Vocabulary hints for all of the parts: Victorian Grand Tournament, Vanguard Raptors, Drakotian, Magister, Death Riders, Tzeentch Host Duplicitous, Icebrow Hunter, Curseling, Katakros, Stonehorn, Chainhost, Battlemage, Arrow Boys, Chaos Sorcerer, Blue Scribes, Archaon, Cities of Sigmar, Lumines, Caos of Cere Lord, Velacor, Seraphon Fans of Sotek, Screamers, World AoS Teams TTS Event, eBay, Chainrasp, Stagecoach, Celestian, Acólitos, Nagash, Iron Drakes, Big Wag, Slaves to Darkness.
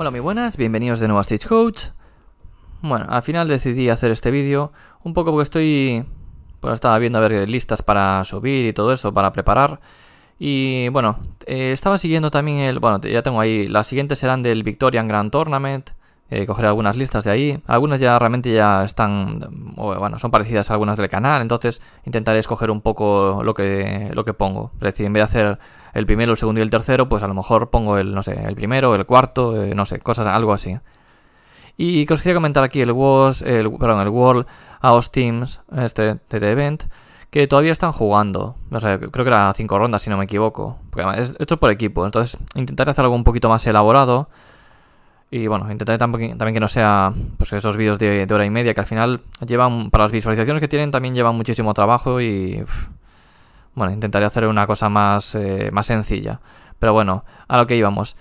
Hola, muy buenas, bienvenidos de nuevo a Stagecoach. Bueno, al final decidí hacer este vídeo, un poco porque estoy... Pues estaba viendo a ver listas para subir y todo eso, para preparar. Y bueno, estaba siguiendo también el... Bueno, ya tengo ahí, las siguientes serán del Victorian Grand Tournament. Cogeré algunas listas de ahí. Algunas ya realmente ya están... Bueno, son parecidas a algunas del canal. Entonces intentaré escoger un poco lo que pongo. Es decir, en vez de hacer el primero, el segundo y el tercero, pues a lo mejor pongo el, no sé, el primero, el cuarto, no sé, cosas, algo así. Y que os quería comentar aquí el World AoS Teams, este TTS Event, que todavía están jugando. No sé, creo que era 5 rondas si no me equivoco. Porque esto es por equipo, entonces intentaré hacer algo un poquito más elaborado. Y bueno, intentaré también que no sea pues esos vídeos de hora y media que al final llevan, para las visualizaciones que tienen, también llevan muchísimo trabajo y... Bueno, intentaré hacer una cosa más sencilla. Pero bueno, a lo que íbamos.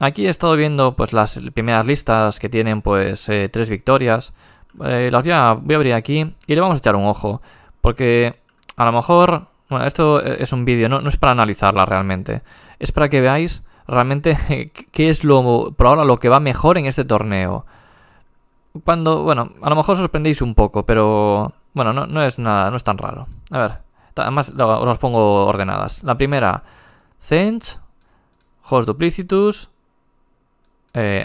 Aquí he estado viendo pues las primeras listas que tienen pues 3 victorias. Las voy a abrir aquí y le vamos a echar un ojo. Porque a lo mejor... Bueno, esto es un vídeo, no es para analizarla realmente. Es para que veáis realmente qué es por ahora lo que va mejor en este torneo. Cuando... Bueno, a lo mejor os sorprendéis un poco, pero... Bueno, no es nada, no es tan raro. A ver, además os las pongo ordenadas. La primera, Tzeentch Host Duplicitous,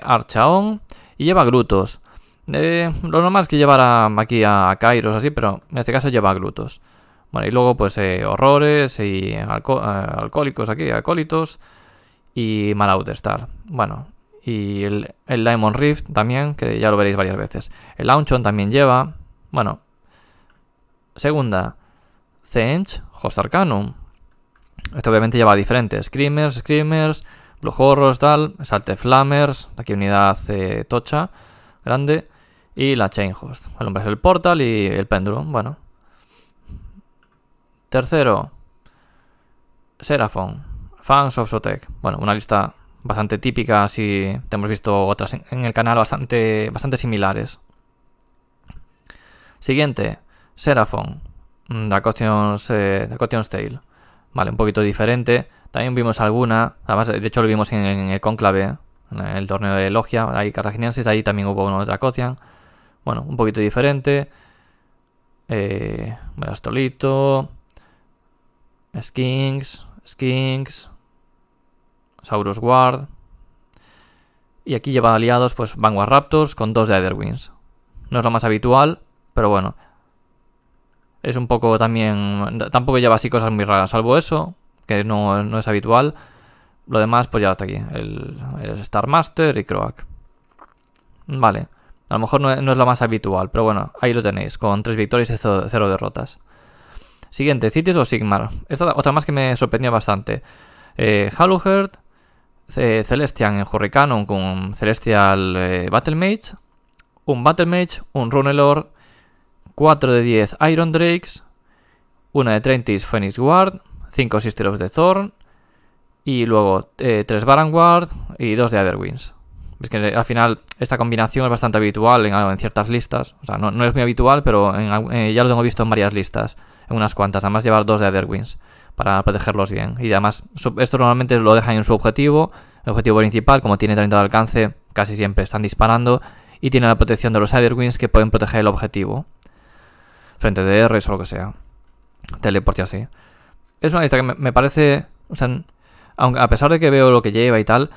Archaon, y lleva Grutos. Lo normal es que llevara aquí a Kairos así, pero en este caso lleva Grutos. Bueno, y luego pues Horrores y Acólitos y Malautestar. Bueno, y el Diamond Rift también, que ya lo veréis varias veces. El Launchon también lleva. Bueno, segunda, Tzeentch Host Arcanum. Esto obviamente lleva diferentes. Screamers, Blue Horrors, tal, Salte Flamers, aquí unidad tocha, grande, y la Chainhost. El hombre es el Portal y el Péndulo, bueno. Tercero, Seraphon, Fans of Sotek. Bueno, una lista bastante típica, así te hemos visto otras en el canal bastante similares. Siguiente, Seraphon, Drakotian's Tale. Vale, un poquito diferente. También vimos alguna, además de hecho lo vimos en el Cónclave, en el torneo de Logia, ahí cartaginenses, ahí también hubo uno de Drakotian. Bueno, un poquito diferente. Astolito, Skinks, Saurus Guard. Y aquí lleva aliados pues Vanguard Raptors con 2 de Aetherwings. No es lo más habitual, pero bueno. Es un poco también... Tampoco lleva así cosas muy raras, salvo eso, que no es habitual. Lo demás, pues ya está aquí. El Starmaster y Kroak. Vale. A lo mejor no es la más habitual, pero bueno, ahí lo tenéis, con 3 victorias y 0 derrotas. Siguiente, Cities of Sigmar. Esta otra más que me sorprendió bastante. Hallowheart, Celestian en Horricanon con Celestial Battlemage. Un Battlemage, un Runelord, 4 de 10 Iron Drakes, una de 30 Phoenix Guard, 5 Sister of the Thorn y luego 3 Vanguard y 2 de Aetherwings. Es que al final esta combinación es bastante habitual en ciertas listas. O sea, no es muy habitual, pero ya lo tengo visto en varias listas, en unas cuantas. Además llevar 2 de Aetherwings para protegerlos bien. Y además esto normalmente lo dejan en su objetivo, el objetivo principal, como tiene 30 de alcance, casi siempre están disparando y tienen la protección de los Aetherwings que pueden proteger el objetivo. Frente de R o lo que sea. Teleport y así. Es una lista que me parece... O sea, a pesar de que veo lo que lleva y tal,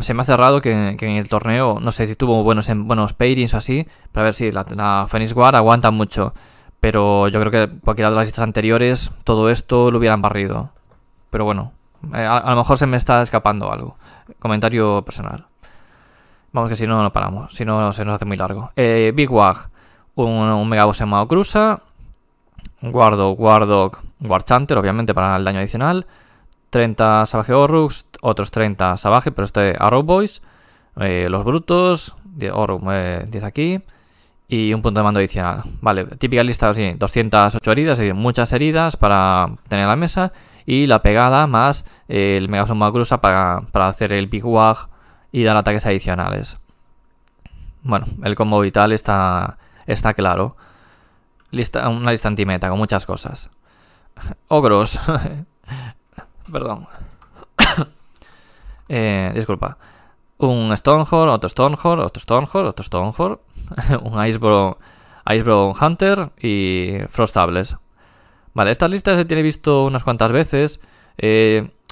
se me ha cerrado que en el torneo, no sé si tuvo buenos pairings o así, pero a ver si la Phoenix Guard aguanta mucho. Pero yo creo que cualquiera de las listas anteriores, todo esto lo hubieran barrido. Pero bueno, a lo mejor se me está escapando algo. Comentario personal. Vamos, que si no, no paramos. Si no, se nos hace muy largo. Big Wag. Un Megaboss en Mao Cruza, Guardog, Guardchanter, obviamente para el daño adicional, 30 Savage Horrocks, otros 30 Savage, pero este Arrow Boys, los Brutos, 10 aquí, y un punto de mando adicional. Vale, típica lista, así, 208 heridas, es decir, muchas heridas para tener la mesa, y la pegada más el Megaboss en Mao Cruza para hacer el Big Wag y dar ataques adicionales. Bueno, el combo vital está claro. Una lista antimeta con muchas cosas. Ogros. Perdón. Disculpa. Un Stonehorn, otro Stonehorn, otro Stonehorn, otro Stonehorn. Un Icebrow Hunter y Frostables. Vale, esta lista se tiene visto unas cuantas veces.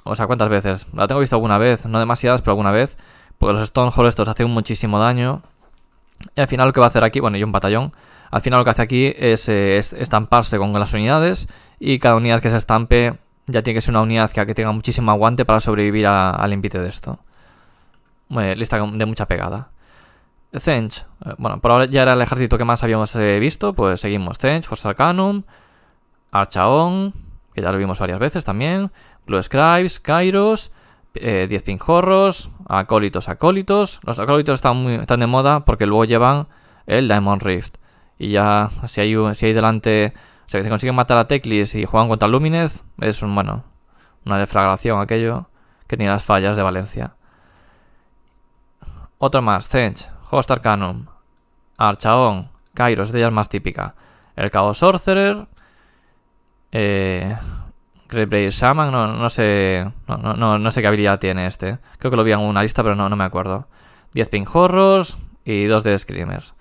O sea, ¿cuántas veces? La tengo visto alguna vez, no demasiadas, pero alguna vez. Porque los Stonehorn estos hacen muchísimo daño. Y al final lo que va a hacer aquí, bueno, y un batallón. Al final lo que hace aquí es estamparse con las unidades. Y cada unidad que se estampe ya tiene que ser una unidad que tenga muchísimo aguante para sobrevivir al envite de esto. Bueno, lista de mucha pegada. Tzeentch. Bueno, por ahora ya era el ejército que más habíamos visto. Pues seguimos. Tzeentch Hosts Arcanum. Archaon, que ya lo vimos varias veces también. Blue Scribes, Kairos, 10 pinjorros, Acólitos. Los Acólitos están de moda porque luego llevan el Diamond Rift. Y ya si hay delante... O sea, que si consiguen matar a Teclis y juegan contra Lumines, es una deflagración aquello que ni las fallas de Valencia. Otro más, Tzeentch, Host Arcanum, Archaon, Kairos, esta ya es más típica. El Chaos Sorcerer... Great Shaman, no sé qué habilidad tiene este. Creo que lo vi en una lista, pero no me acuerdo. 10 pinjorros y 2 de Screamers.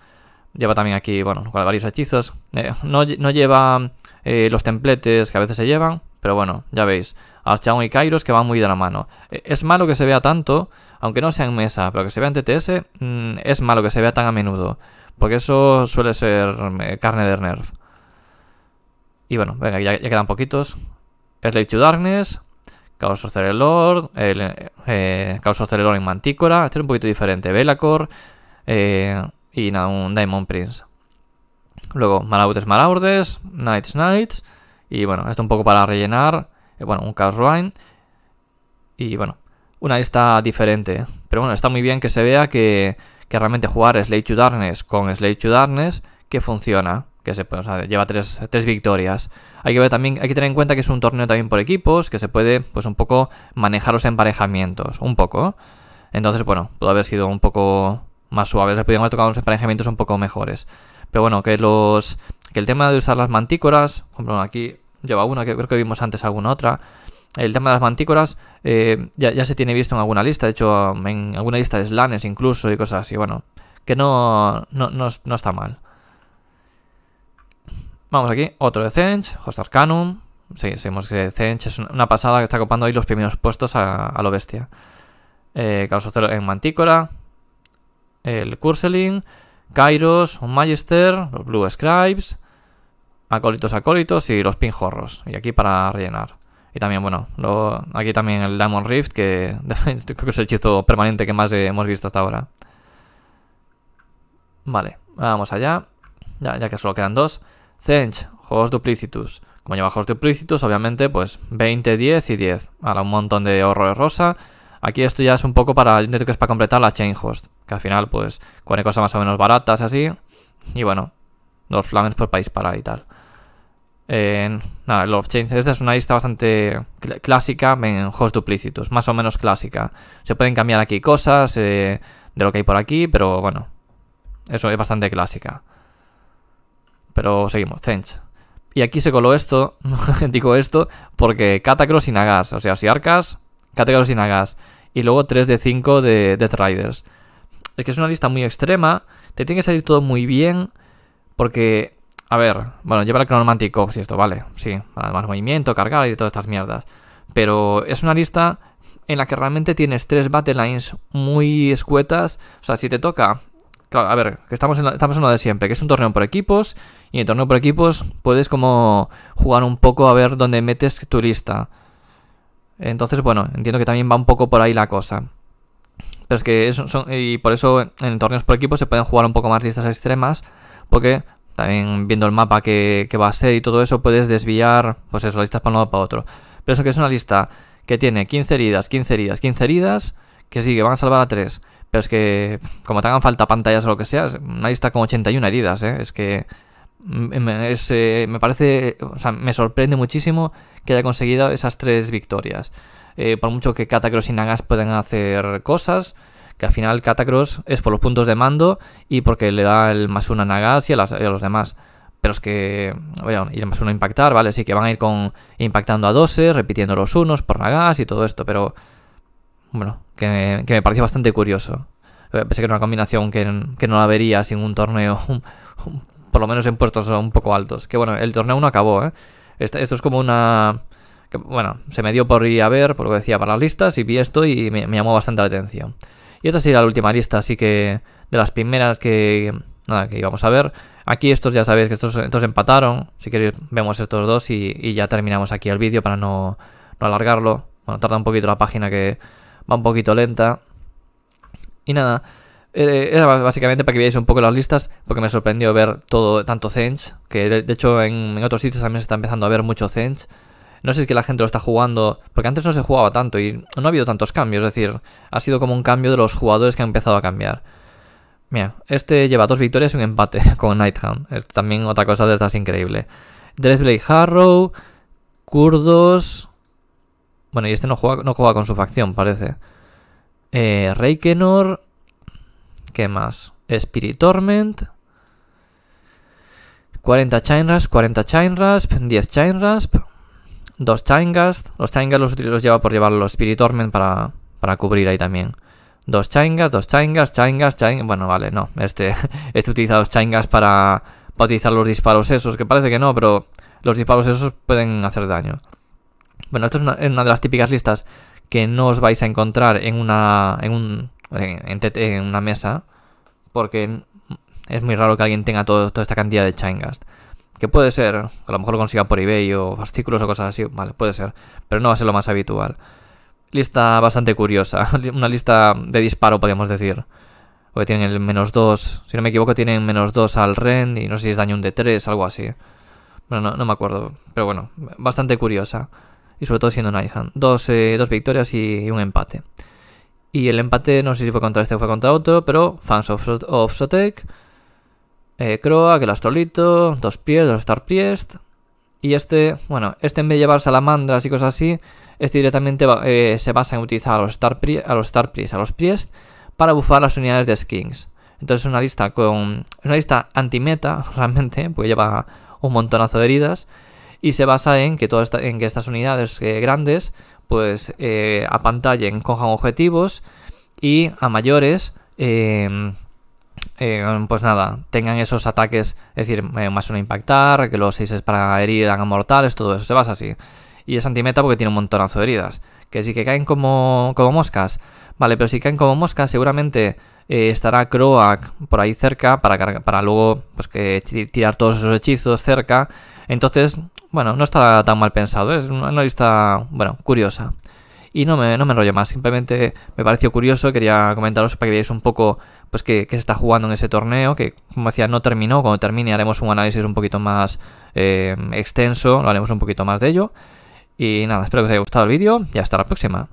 Lleva también aquí, bueno, varios hechizos. No lleva los templetes que a veces se llevan, pero bueno, ya veis. Archaon y Kairos que van muy de la mano. Es malo que se vea tanto, aunque no sea en mesa, pero que se vea en TTS, es malo que se vea tan a menudo. Porque eso suele ser carne de nerf. Y bueno, venga, ya quedan poquitos. Slaves to Darkness, Caos of Cere Lord, Caos of Cere Lord en Mantícora. Este es un poquito diferente. Velacor y nada, un Diamond Prince. Luego Maraudes, Knights. Y bueno, esto un poco para rellenar. Bueno, un Chaos Ruin. Y bueno, una lista diferente. Pero bueno, está muy bien que se vea que realmente jugar Slaves to Darkness con Slaves to Darkness que funciona. Que se puede, o sea, lleva tres victorias. Hay que tener en cuenta que es un torneo también por equipos, que se puede, pues un poco, manejar los emparejamientos, un poco. Entonces, bueno, pudo haber sido un poco más suave, les podíamos haber tocado unos emparejamientos un poco mejores. Pero bueno, que el tema de usar las mantícoras, por ejemplo, aquí lleva una, que creo que vimos antes alguna otra. El tema de las mantícoras ya se tiene visto en alguna lista, de hecho, en alguna lista de slanes incluso y cosas así, bueno, que no está mal. Vamos aquí, otro de Tzeentch, Host Arcanum. Sí, seguimos que Tzeentch es una pasada que está copando ahí los primeros puestos a lo bestia. Caos of Cero en Mantícora. El Curseling. Kairos, un Magister. Los Blue Scribes. Acólitos y los Pinjorros. Y aquí para rellenar. Y también, bueno, aquí también el Diamond Rift, que creo que es el hechizo permanente que más hemos visto hasta ahora. Vale, vamos allá. Ya que solo quedan dos. Tzeentch, Host Duplicitous. Como lleva Host Duplicitous, obviamente, pues 20, 10 y 10. Ahora un montón de horror rosa. Aquí esto ya es un poco para, yo entiendo que es para completar la Chainhost. Que al final, pues, con cosas más o menos baratas así. Y bueno, los flamens por país para y tal. Nada, Lord of Change. Esta es una lista bastante clásica en Host Duplicitous. Más o menos clásica. Se pueden cambiar aquí cosas de lo que hay por aquí, pero bueno. Eso es bastante clásica. Pero seguimos, Tzeentch. Y aquí se coló esto, digo esto, porque Katakros y Nagash. O sea, si arcas, Katakros y Nagash. Y luego 3 de 5 de Death Riders. Es que es una lista muy extrema. Te tiene que salir todo muy bien. Porque, a ver, bueno, lleva el Chronomantic Ox y esto, vale. Sí, además movimiento, cargar y todas estas mierdas. Pero es una lista en la que realmente tienes 3 Battlelines muy escuetas. O sea, si te toca... Claro, a ver, que estamos en lo de siempre, que es un torneo por equipos, y en el torneo por equipos puedes como jugar un poco a ver dónde metes tu lista. Entonces, bueno, entiendo que también va un poco por ahí la cosa. Pero es que y por eso en torneos por equipos se pueden jugar un poco más listas extremas, porque también viendo el mapa que va a ser y todo eso, puedes desviar, pues eso, listas para un lado para otro. Pero eso que es una lista que tiene 15 heridas, 15 heridas, 15 heridas, que sí, que van a salvar a 3. Pero es que, como te hagan falta pantallas o lo que sea, una lista con 81 heridas, ¿eh? Es que me parece, o sea, me sorprende muchísimo que haya conseguido esas 3 victorias. Por mucho que Katakros y Nagash puedan hacer cosas, que al final Katakros es por los puntos de mando y porque le da el +1 a Nagash y a los demás. Pero es que, bueno, ir +1 a impactar, ¿vale? Sí que van a ir impactando a 12, repitiendo los unos por Nagash y todo esto, pero... Bueno, que me pareció bastante curioso. Pensé que era una combinación que no la vería sin un torneo, por lo menos en puestos un poco altos. Que bueno, el torneo no acabó, ¿eh? Esto es como una... Que, bueno, se me dio por ir a ver, por lo que decía, para las listas, y vi esto y me llamó bastante la atención. Y esta sería la última lista, así que de las primeras que... Nada, que íbamos a ver. Aquí estos ya sabéis que estos empataron. Si queréis vemos estos dos y ya terminamos aquí el vídeo para no alargarlo. Bueno, tarda un poquito la página que va un poquito lenta. Y nada, era básicamente para que veáis un poco las listas, porque me sorprendió ver todo, tanto Tzeentch, que de hecho en otros sitios también se está empezando a ver mucho Tzeentch. No sé si es que la gente lo está jugando, porque antes no se jugaba tanto y no ha habido tantos cambios, es decir, ha sido como un cambio de los jugadores que han empezado a cambiar. Mira, este lleva 2 victorias y un empate con Nighthound. Es también otra cosa de estas increíble. Deathblade Harrow, Kurdos... Bueno, y este no juega con su facción, parece. Reikenor... ¿Qué más? Spirit Torment... 40 Chainrasp, 40 Chainrasp, 10 Chainrasp... 2 Chainghast... Los Chainghast los lleva por llevar los Spirit Torment para cubrir ahí también. 2 Chaingas, bueno, vale, no, este utiliza 2 Chaingas para utilizar los disparos esos, que parece que no, pero los disparos esos pueden hacer daño. Bueno, esto es una de las típicas listas que no os vais a encontrar en una mesa, porque es muy raro que alguien tenga toda esta cantidad de Chaingas. Que puede ser, a lo mejor lo consiga por eBay o artículos o cosas así, vale, puede ser, pero no va a ser lo más habitual. Lista bastante curiosa, una lista de disparo podríamos decir. Porque tienen el -2, si no me equivoco tienen -2 al Ren y no sé si es daño un D3, algo así. Bueno, no me acuerdo, pero bueno, bastante curiosa. Y sobre todo siendo Nighthound. 2 victorias y un empate. Y el empate no sé si fue contra este o fue contra otro, pero Fans of Sotek, Kroak, el Astrolito, 2 Pies, 2 Star Priest. Y este en vez de llevar salamandras y cosas así... Este directamente se basa en utilizar a los Priest para buffar las unidades de skins. Entonces es una lista anti-meta realmente, porque lleva un montonazo de heridas. Y se basa en que, estas unidades grandes pues apantallen, cojan objetivos y a mayores pues nada, tengan esos ataques, es decir, más uno impactar, que los 6 es para herir, hagan mortales, todo eso, se basa así. Y es antimeta porque tiene un montonazo de heridas. Que sí que caen como moscas. Vale, pero si caen como moscas seguramente estará Kroak por ahí cerca para luego pues, tirar todos esos hechizos cerca. Entonces, bueno, no está tan mal pensado. Es una lista, bueno, curiosa. Y no me enrollo más. Simplemente me pareció curioso. Quería comentaros para que veáis un poco pues qué se está jugando en ese torneo. Que, como decía, no terminó. Cuando termine haremos un análisis un poquito más extenso. Lo haremos un poquito más de ello. Y nada, espero que os haya gustado el vídeo y hasta la próxima.